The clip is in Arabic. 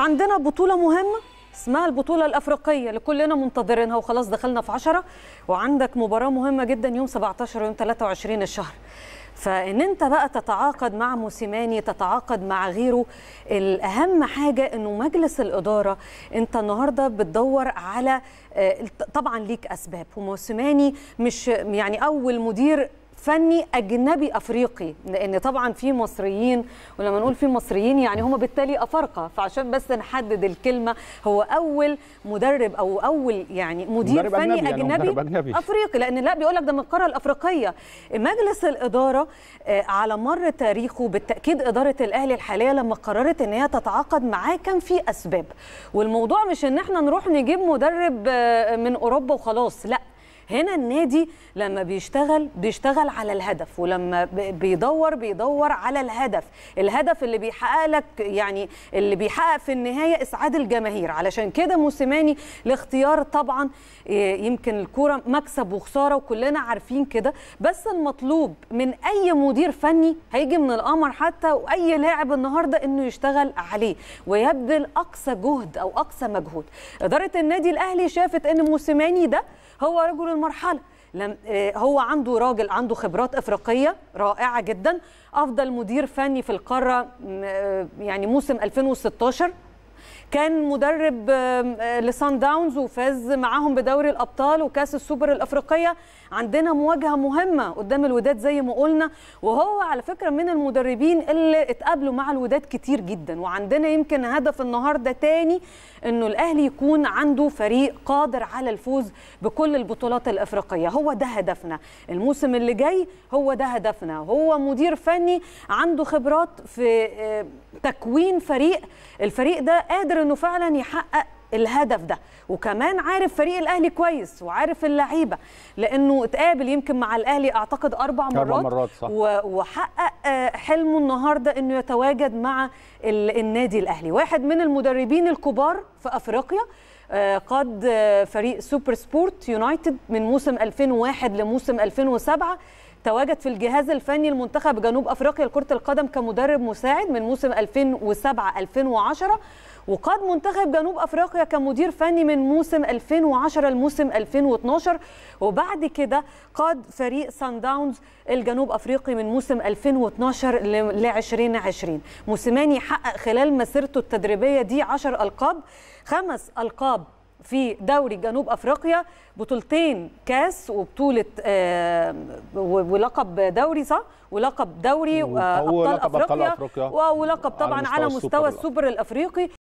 عندنا بطولة مهمة اسمها البطولة الأفريقية اللي كلنا منتظرينها وخلاص دخلنا في 10، وعندك مباراة مهمة جدا يوم 17 ويوم 23 الشهر. فإن أنت بقى تتعاقد مع موسيماني، تتعاقد مع غيره، الأهم حاجة أنه مجلس الإدارة أنت النهاردة بتدور على، طبعا ليك أسباب، وموسيماني مش يعني أول مدير فني أجنبي أفريقي، لأن طبعا في مصريين، ولما نقول في مصريين يعني هم بالتالي أفارقة، فعشان بس نحدد الكلمة، هو أول مدرب أو أول يعني مدير فني أجنبي أفريقي، لأن لا بيقول لك ده من القارة الأفريقية. مجلس الإدارة على مر تاريخه بالتأكيد إدارة الأهلي الحالية لما قررت إن هي تتعاقد معاه كان في أسباب، والموضوع مش إن احنا نروح نجيب مدرب من أوروبا وخلاص، لا، هنا النادي لما بيشتغل على الهدف، ولما بيدور على الهدف اللي بيحقق لك، يعني اللي بيحقق في النهاية إسعاد الجماهير. علشان كده موسيماني الاختيار طبعا، يمكن الكرة مكسب وخسارة وكلنا عارفين كده، بس المطلوب من أي مدير فني هيجي من القمر حتى وأي لاعب النهاردة إنه يشتغل عليه ويبذل أقصى جهد أو أقصى مجهود. إدارة النادي الأهلي شافت إن موسيماني ده هو رجل المرحلة، هو عنده راجل عنده خبرات أفريقية رائعة جدا، أفضل مدير فني في القارة يعني موسم 2016، كان مدرب لسان داونز وفاز معاهم بدوري الأبطال وكاس السوبر الأفريقية. عندنا مواجهة مهمة قدام الوداد زي ما قلنا، وهو على فكرة من المدربين اللي اتقابلوا مع الوداد كتير جدا. وعندنا يمكن هدف النهاردة تاني انه الأهلي يكون عنده فريق قادر على الفوز بكل البطولات الأفريقية، هو ده هدفنا الموسم اللي جاي، هو ده هدفنا. هو مدير فني عنده خبرات في تكوين فريق، الفريق ده قادر انه فعلا يحقق الهدف ده، وكمان عارف فريق الاهلي كويس وعارف اللعيبه، لانه اتقابل يمكن مع الاهلي اعتقد 4 مرات صح. وحقق حلمه النهارده انه يتواجد مع النادي الاهلي، واحد من المدربين الكبار في افريقيا، قاد فريق سوبر سبورت يونايتد من موسم 2001 لموسم 2007، تواجد في الجهاز الفني المنتخب جنوب افريقيا لكرة القدم كمدرب مساعد من موسم 2007 2010، وقاد منتخب جنوب افريقيا كمدير فني من موسم 2010 لموسم 2012، وبعد كده قاد فريق سان داونز الجنوب افريقي من موسم 2012 ل 2020. موسيماني حقق خلال مسيرته التدريبيه دي 10 ألقاب، 5 ألقاب في دوري جنوب افريقيا، بطولتين كاس وبطوله ولقب دوري صح، ولقب دوري ابطال افريقيا، ولقب طبعا على مستوى السوبر الافريقي.